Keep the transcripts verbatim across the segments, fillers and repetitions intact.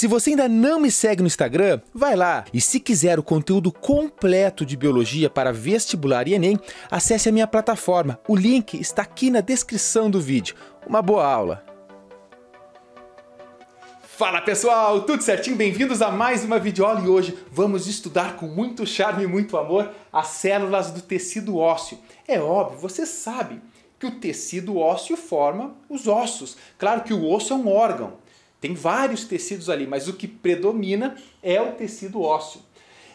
Se você ainda não me segue no Instagram, vai lá. E se quiser o conteúdo completo de biologia para vestibular e Enem, acesse a minha plataforma. O link está aqui na descrição do vídeo. Uma boa aula! Fala pessoal, tudo certinho? Bem-vindos a mais uma videoaula e hoje vamos estudar com muito charme e muito amor as células do tecido ósseo. É óbvio, você sabe que o tecido ósseo forma os ossos. Claro que o osso é um órgão, tem vários tecidos ali, mas o que predomina é o tecido ósseo.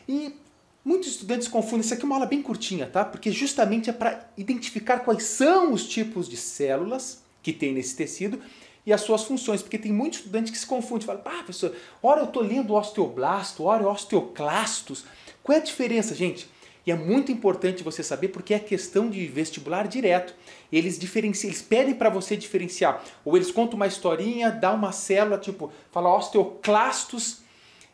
E muitos estudantes confundem, isso aqui é uma aula bem curtinha, tá? Porque justamente é para identificar quais são os tipos de células que tem nesse tecido e as suas funções, porque tem muitos estudantes que se confundem, falam, ah, professor, ora eu estou lendo osteoblasto, ora osteoclastos, qual é a diferença, gente? E é muito importante você saber, porque é questão de vestibular direto, eles diferenciam, eles pedem para você diferenciar, ou eles contam uma historinha, dá uma célula, tipo, fala osteoclastos,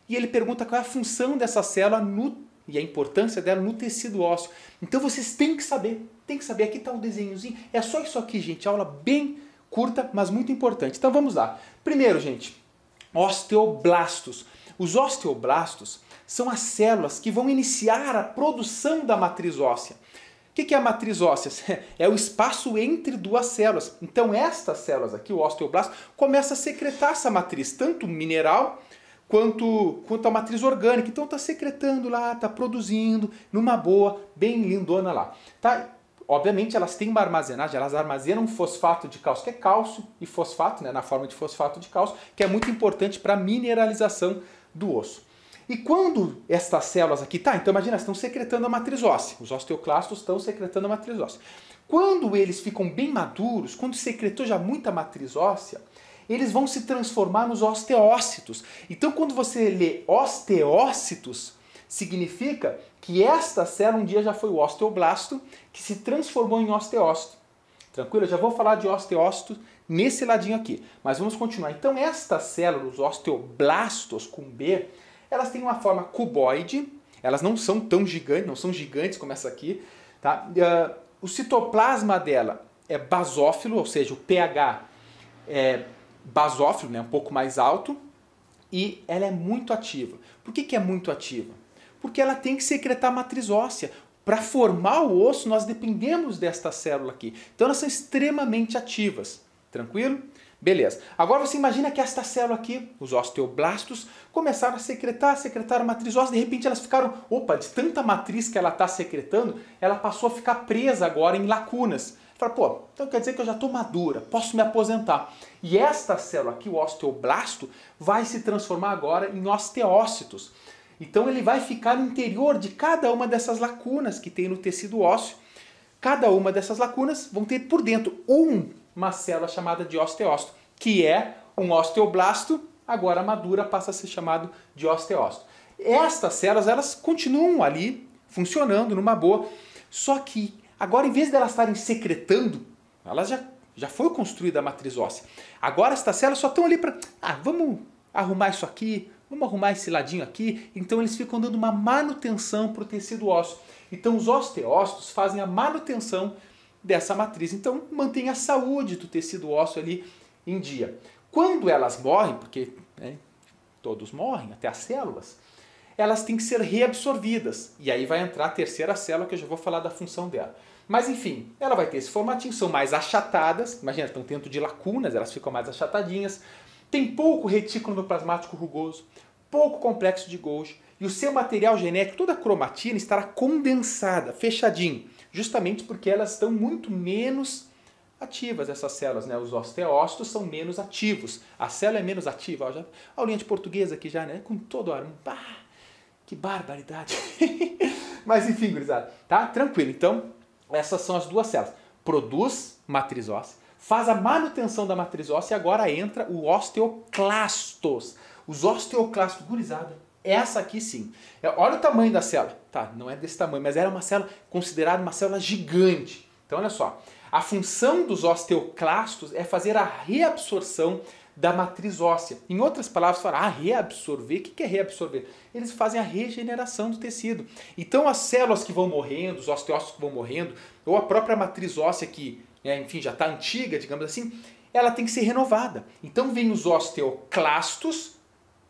e ele pergunta qual é a função dessa célula no e a importância dela no tecido ósseo. Então vocês têm que saber, tem que saber, aqui está um desenhozinho, é só isso aqui, gente, aula bem curta, mas muito importante. Então vamos lá. Primeiro, gente, osteoblastos. Os osteoblastos são as células que vão iniciar a produção da matriz óssea. O que é a matriz óssea? É o espaço entre duas células. Então estas células aqui, o osteoblasto, começa a secretar essa matriz, tanto mineral quanto, quanto a matriz orgânica. Então está secretando lá, está produzindo, numa boa, bem lindona lá. Tá? Obviamente elas têm uma armazenagem, elas armazenam fosfato de cálcio, que é cálcio e fosfato, né, na forma de fosfato de cálcio, que é muito importante para a mineralização do osso. E quando estas células aqui, tá, então imagina, estão secretando a matriz óssea, os osteoclastos estão secretando a matriz óssea. Quando eles ficam bem maduros, quando secretou já muita matriz óssea, eles vão se transformar nos osteócitos. Então quando você lê osteócitos, significa que esta célula um dia já foi o osteoblasto, que se transformou em osteócito. Tranquilo? Eu já vou falar de osteócito nesse ladinho aqui. Mas vamos continuar. Então estas células, os osteoblastos com B, elas têm uma forma cuboide, elas não são tão gigantes, não são gigantes como essa aqui. Tá? Uh, o citoplasma dela é basófilo, ou seja, o pH é basófilo, né? Um pouco mais alto, e ela é muito ativa. Por que que é muito ativa? Porque ela tem que secretar a matriz óssea. Para formar o osso, nós dependemos desta célula aqui. Então elas são extremamente ativas. Tranquilo? Beleza. Agora você imagina que esta célula aqui, os osteoblastos, começaram a secretar, secretar a matriz óssea. De repente elas ficaram, opa, de tanta matriz que ela está secretando, ela passou a ficar presa agora em lacunas. Fala, pô, então quer dizer que eu já estou madura, posso me aposentar. E esta célula aqui, o osteoblasto, vai se transformar agora em osteócitos. Então ele vai ficar no interior de cada uma dessas lacunas que tem no tecido ósseo. Cada uma dessas lacunas vão ter por dentro um, uma célula chamada de osteócito, que é um osteoblasto, agora madura passa a ser chamado de osteócito. Estas células, elas continuam ali, funcionando numa boa, só que agora em vez de elas estarem secretando, elas já, já foi construída a matriz óssea. Agora estas células só estão ali para, ah, vamos arrumar isso aqui, vamos arrumar esse ladinho aqui. Então eles ficam dando uma manutenção para o tecido ósseo. Então os osteócitos fazem a manutenção dessa matriz. Então mantém a saúde do tecido ósseo ali em dia. Quando elas morrem, porque né, todos morrem, até as células, elas têm que ser reabsorvidas. E aí vai entrar a terceira célula, que eu já vou falar da função dela. Mas enfim, ela vai ter esse formatinho, são mais achatadas. Imagina, estão dentro de lacunas, elas ficam mais achatadinhas. Tem pouco retículo endoplasmático rugoso, pouco complexo de Golgi, e o seu material genético, toda a cromatina, estará condensada, fechadinho, justamente porque elas estão muito menos ativas, essas células, né? Os osteócitos são menos ativos, a célula é menos ativa. Ó, já, aulinha de português aqui já, né? Com todo ar, bah, que barbaridade. Mas enfim, gurizada, tá? Tranquilo. Então, essas são as duas células. Produz matriz óssea, faz a manutenção da matriz óssea e agora entra o osteoclastos. Os osteoclastos, gurizada, essa aqui sim. Olha o tamanho da célula. Tá, não é desse tamanho, mas era uma célula considerada uma célula gigante. Então olha só, a função dos osteoclastos é fazer a reabsorção da matriz óssea. Em outras palavras, falar, ah, reabsorver, o que é reabsorver? Eles fazem a regeneração do tecido. Então as células que vão morrendo, os osteócitos que vão morrendo, ou a própria matriz óssea que É, enfim, já está antiga, digamos assim, ela tem que ser renovada. Então vem os osteoclastos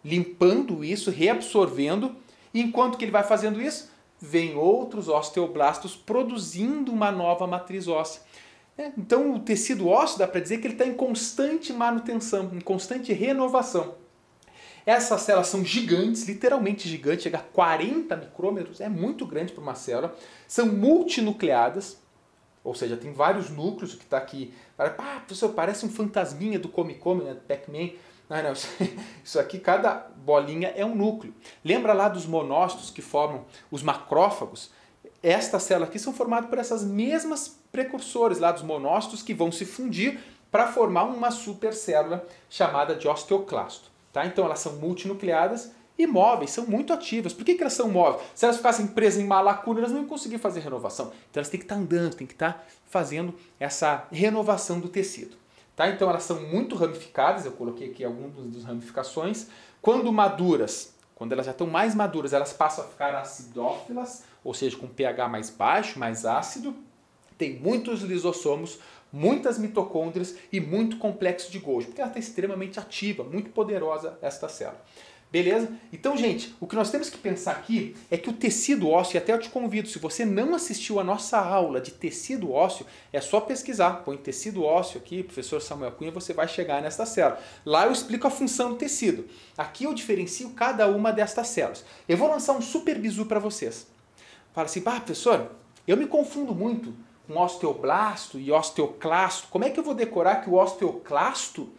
limpando isso, reabsorvendo, e enquanto que ele vai fazendo isso, vem outros osteoblastos produzindo uma nova matriz óssea. Então o tecido ósseo dá para dizer que ele está em constante manutenção, em constante renovação. Essas células são gigantes, literalmente gigantes, chega a quarenta micrômetros, é muito grande para uma célula. São multinucleadas, ou seja, tem vários núcleos, o que está aqui... Ah, professor, parece um fantasminha do Comic-Con, né, do Pac-Man. Não, não, isso aqui, cada bolinha é um núcleo. Lembra lá dos monócitos que formam os macrófagos? Estas células aqui são formadas por essas mesmas precursores lá dos monócitos que vão se fundir para formar uma supercélula chamada de osteoclasto. Tá? Então elas são multinucleadas e móveis, são muito ativas. Por que que elas são móveis? Se elas ficassem presas em uma lacuna, elas não iam conseguir fazer renovação. Então elas têm que estar andando, têm que estar fazendo essa renovação do tecido. Tá? Então elas são muito ramificadas, eu coloquei aqui algumas das ramificações. Quando maduras, quando elas já estão mais maduras, elas passam a ficar acidófilas, ou seja, com pH mais baixo, mais ácido. Tem muitos lisossomos, muitas mitocôndrias e muito complexo de Golgi, porque ela está extremamente ativa, muito poderosa esta célula. Beleza? Então, gente, o que nós temos que pensar aqui é que o tecido ósseo, e até eu te convido, se você não assistiu a nossa aula de tecido ósseo, é só pesquisar, põe tecido ósseo aqui, professor Samuel Cunha, você vai chegar nesta célula. Lá eu explico a função do tecido. Aqui eu diferencio cada uma destas células. Eu vou lançar um super bizu para vocês. Fala assim, ah, professor, eu me confundo muito com osteoblasto e osteoclasto. Como é que eu vou decorar que o osteoclasto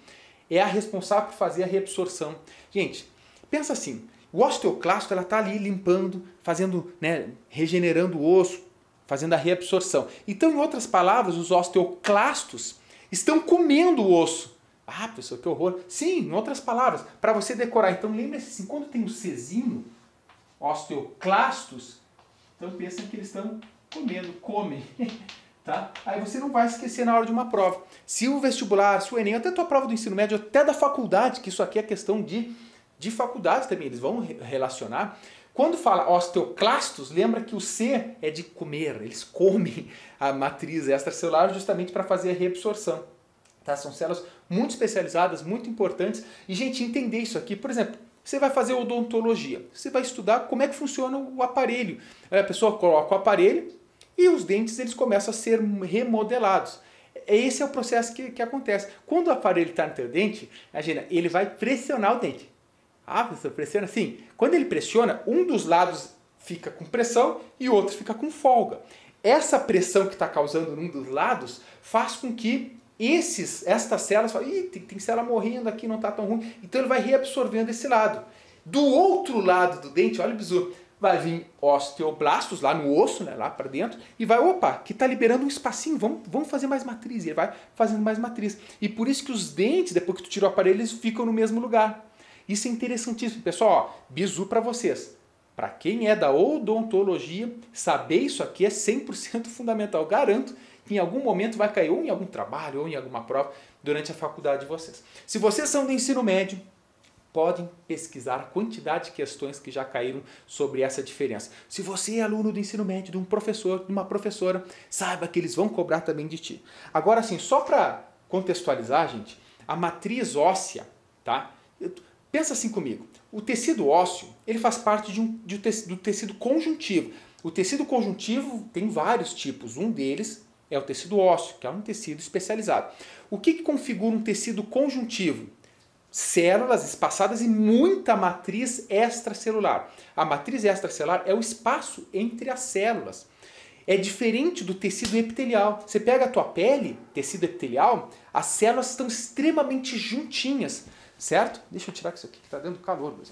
é a responsável por fazer a reabsorção? Gente, pensa assim, o osteoclasto está ali limpando, fazendo, né, regenerando o osso, fazendo a reabsorção. Então, em outras palavras, os osteoclastos estão comendo o osso. Ah, pessoal, que horror. Sim, em outras palavras, para você decorar. Então, lembre-se assim, quando tem o Czinho, osteoclastos, então pensa que eles estão comendo, comem. Tá? Aí você não vai esquecer na hora de uma prova. Se o vestibular, se o Enem, até a tua prova do ensino médio, até da faculdade, que isso aqui é questão de, de faculdade também, eles vão relacionar. Quando fala osteoclastos, lembra que o C é de comer, eles comem a matriz extracelular justamente para fazer a reabsorção. Tá? São células muito especializadas, muito importantes. E, gente, entender isso aqui, por exemplo, você vai fazer odontologia, você vai estudar como é que funciona o aparelho. A pessoa coloca o aparelho e os dentes eles começam a ser remodelados. Esse é o processo que, que acontece. Quando o aparelho está no teu dente, imagina, ele vai pressionar o dente. Ah, você pressiona assim. Quando ele pressiona, um dos lados fica com pressão e o outro fica com folga. Essa pressão que está causando num dos lados faz com que Esses, estas células, ih, tem, tem célula morrendo aqui, não está tão ruim. Então ele vai reabsorvendo esse lado. Do outro lado do dente, olha o bizu, vai vir osteoblastos lá no osso, né, lá para dentro, e vai, opa, que está liberando um espacinho, vamos, vamos fazer mais matriz. E ele vai fazendo mais matriz. E por isso que os dentes, depois que tu tira o aparelho, eles ficam no mesmo lugar. Isso é interessantíssimo. Pessoal, ó, bizu para vocês. Para quem é da odontologia, saber isso aqui é cem por cento fundamental. Garanto que em algum momento vai cair ou em algum trabalho ou em alguma prova durante a faculdade de vocês. Se vocês são do ensino médio, podem pesquisar a quantidade de questões que já caíram sobre essa diferença. Se você é aluno do ensino médio, de um professor, de uma professora, saiba que eles vão cobrar também de ti. Agora sim, só para contextualizar, gente, a matriz óssea, tá? Pensa assim comigo. O tecido ósseo, ele faz parte de um, de um tecido, do tecido conjuntivo. O tecido conjuntivo tem vários tipos. Um deles é o tecido ósseo, que é um tecido especializado. O que que configura um tecido conjuntivo? Células espaçadas e muita matriz extracelular. A matriz extracelular é o espaço entre as células. É diferente do tecido epitelial. Você pega a tua pele, tecido epitelial, as células estão extremamente juntinhas. Certo? Deixa eu tirar isso aqui que está dando calor. Mas...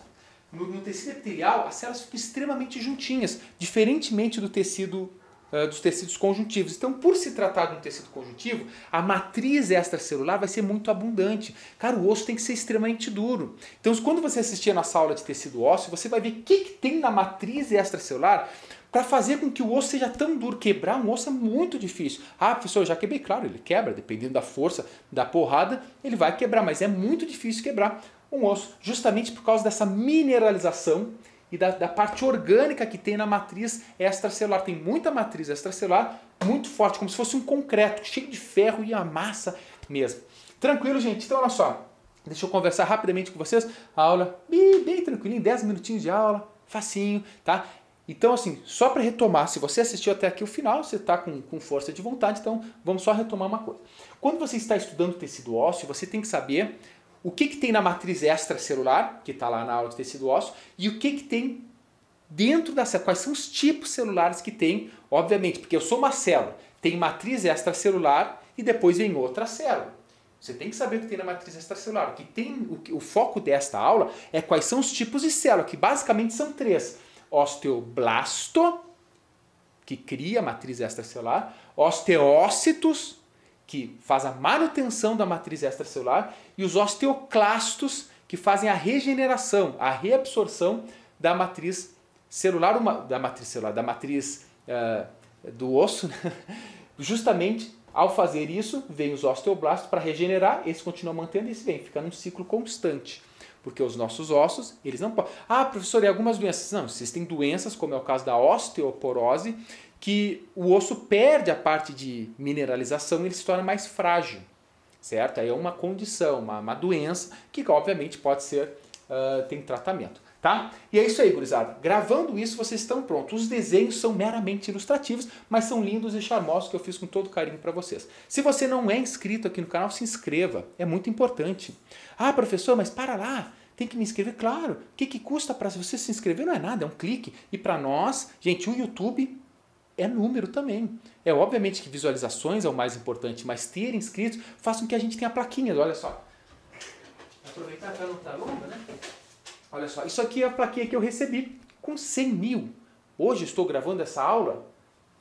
No, no tecido epitelial, as células ficam extremamente juntinhas, diferentemente do tecido, uh, dos tecidos conjuntivos. Então, por se tratar de um tecido conjuntivo, a matriz extracelular vai ser muito abundante. Cara, o osso tem que ser extremamente duro. Então, quando você assistir a nossa aula de tecido ósseo, você vai ver o que, que tem na matriz extracelular para fazer com que o osso seja tão duro. Quebrar um osso é muito difícil. Ah, professor, eu já quebrei. Claro, ele quebra, dependendo da força, da porrada, ele vai quebrar. Mas é muito difícil quebrar um osso, justamente por causa dessa mineralização e da, da parte orgânica que tem na matriz extracelular. Tem muita matriz extracelular, muito forte, como se fosse um concreto, cheio de ferro e a massa mesmo. Tranquilo, gente? Então, olha só. Deixa eu conversar rapidamente com vocês. A aula bem, bem tranquilinha, dez minutinhos de aula, facinho, tá? Então, assim, só para retomar, se você assistiu até aqui o final, você está com, com força de vontade, então vamos só retomar uma coisa. Quando você está estudando tecido ósseo, você tem que saber o que, que tem na matriz extracelular, que está lá na aula de tecido ósseo, e o que, que tem dentro da célula, quais são os tipos celulares que tem, obviamente, porque eu sou uma célula, tem matriz extracelular e depois vem outra célula. Você tem que saber o que tem na matriz extracelular. O, que tem, o, o foco desta aula é quais são os tipos de célula, que basicamente são três. Osteoblasto, que cria a matriz extracelular, osteócitos, que faz a manutenção da matriz extracelular, e os osteoclastos, que fazem a regeneração, a reabsorção da matriz celular, uma, da matriz celular, da matriz uh, do osso, né? Justamente ao fazer isso, vem os osteoblastos para regenerar, esse continua mantendo, esse vem, fica num ciclo constante. Porque os nossos ossos, eles não podem... Ah, professor, e algumas doenças? Não, existem doenças, como é o caso da osteoporose, que o osso perde a parte de mineralização e ele se torna mais frágil, certo? Aí é uma condição, uma, uma doença, que obviamente pode ser, uh, tem tratamento, tá? E é isso aí, gurizada. Gravando isso, vocês estão prontos. Os desenhos são meramente ilustrativos, mas são lindos e charmosos, que eu fiz com todo carinho para vocês. Se você não é inscrito aqui no canal, se inscreva. É muito importante. Ah, professor, mas para lá, tem que me inscrever? Claro. O que, que custa para você se inscrever? Não é nada, é um clique. E para nós, gente, o YouTube é número também. É obviamente que visualizações é o mais importante, mas ter inscritos faz com que a gente tenha a plaquinha. Olha só. Aproveitar que ela não está longa, né? Olha só, isso aqui é a plaquinha que eu recebi com cem mil. Hoje estou gravando essa aula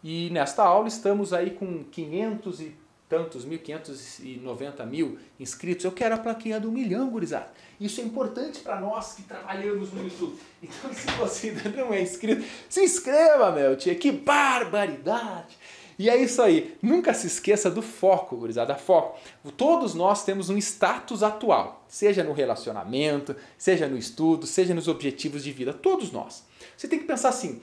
e nesta aula estamos aí com quinhentos e tantos mil, quinhentos e noventa mil inscritos. Eu quero a plaquinha do milhão, gurizada. Isso é importante para nós que trabalhamos no YouTube. Então, se você ainda não é inscrito, se inscreva, meu tio. Que barbaridade! E é isso aí. Nunca se esqueça do foco, gurizada, foco. Todos nós temos um status atual, seja no relacionamento, seja no estudo, seja nos objetivos de vida, todos nós. Você tem que pensar assim,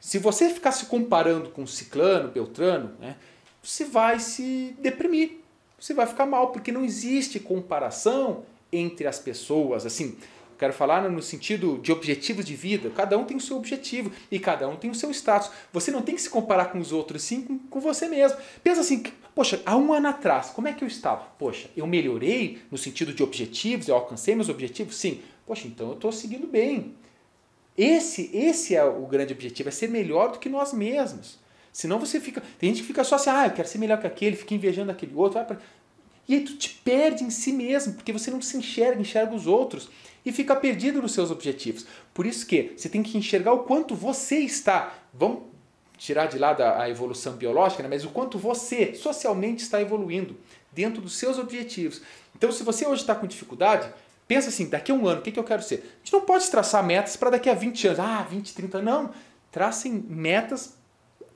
se você ficar se comparando com ciclano, beltrano, né, você vai se deprimir, você vai ficar mal, porque não existe comparação entre as pessoas, assim... Quero falar no sentido de objetivos de vida. Cada um tem o seu objetivo e cada um tem o seu status. Você não tem que se comparar com os outros, sim com você mesmo. Pensa assim, poxa, há um ano atrás, como é que eu estava? Poxa, eu melhorei no sentido de objetivos, eu alcancei meus objetivos? Sim. Poxa, então eu estou seguindo bem. Esse, esse é o grande objetivo, é ser melhor do que nós mesmos. Senão você fica... Tem gente que fica só assim, ah, eu quero ser melhor que aquele, fica invejando aquele outro. Vai pra... E aí tu te perde em si mesmo, porque você não se enxerga, enxerga os outros. E fica perdido nos seus objetivos. Por isso que você tem que enxergar o quanto você está. Vamos tirar de lado a evolução biológica, né? Mas o quanto você socialmente está evoluindo dentro dos seus objetivos. Então, se você hoje está com dificuldade, pensa assim, daqui a um ano, o que, que eu quero ser? A gente não pode traçar metas para daqui a vinte anos. Ah, vinte, trinta, não. Tracem metas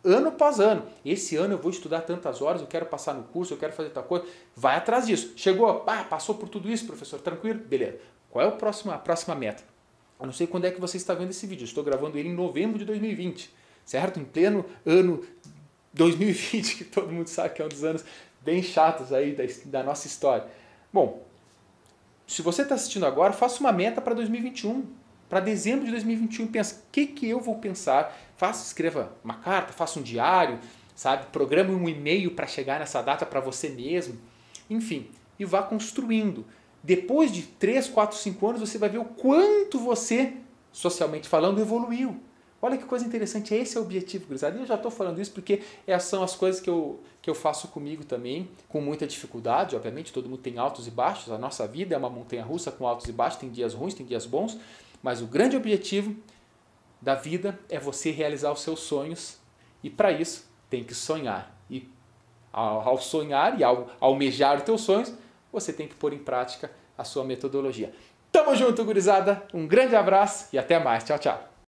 ano após ano. Esse ano eu vou estudar tantas horas, eu quero passar no curso, eu quero fazer tal coisa. Vai atrás disso. Chegou, ah, passou por tudo isso, professor, tranquilo? Beleza. Qual é o próximo, a próxima meta? Eu não sei quando é que você está vendo esse vídeo. Eu estou gravando ele em novembro de dois mil e vinte, certo? Em pleno ano dois mil e vinte, que todo mundo sabe que é um dos anos bem chatos aí da, da nossa história. Bom, se você está assistindo agora, faça uma meta para dois mil e vinte e um, para dezembro de dois mil e vinte e um. Pensa, o que, que eu vou pensar? Faça, escreva uma carta, faça um diário, sabe? Programe um e-mail para chegar nessa data para você mesmo. Enfim, e vá construindo. Depois de três, quatro, cinco anos, você vai ver o quanto você, socialmente falando, evoluiu. Olha que coisa interessante, esse é o objetivo, gurizada. Eu já estou falando isso porque essas são as coisas que eu, que eu faço comigo também, com muita dificuldade. Obviamente, todo mundo tem altos e baixos. A nossa vida é uma montanha-russa com altos e baixos. Tem dias ruins, tem dias bons. Mas o grande objetivo da vida é você realizar os seus sonhos. E para isso, tem que sonhar. E ao, ao sonhar e ao almejar os teus sonhos, você tem que pôr em prática a sua metodologia. Tamo junto, gurizada. Um grande abraço e até mais. Tchau, tchau.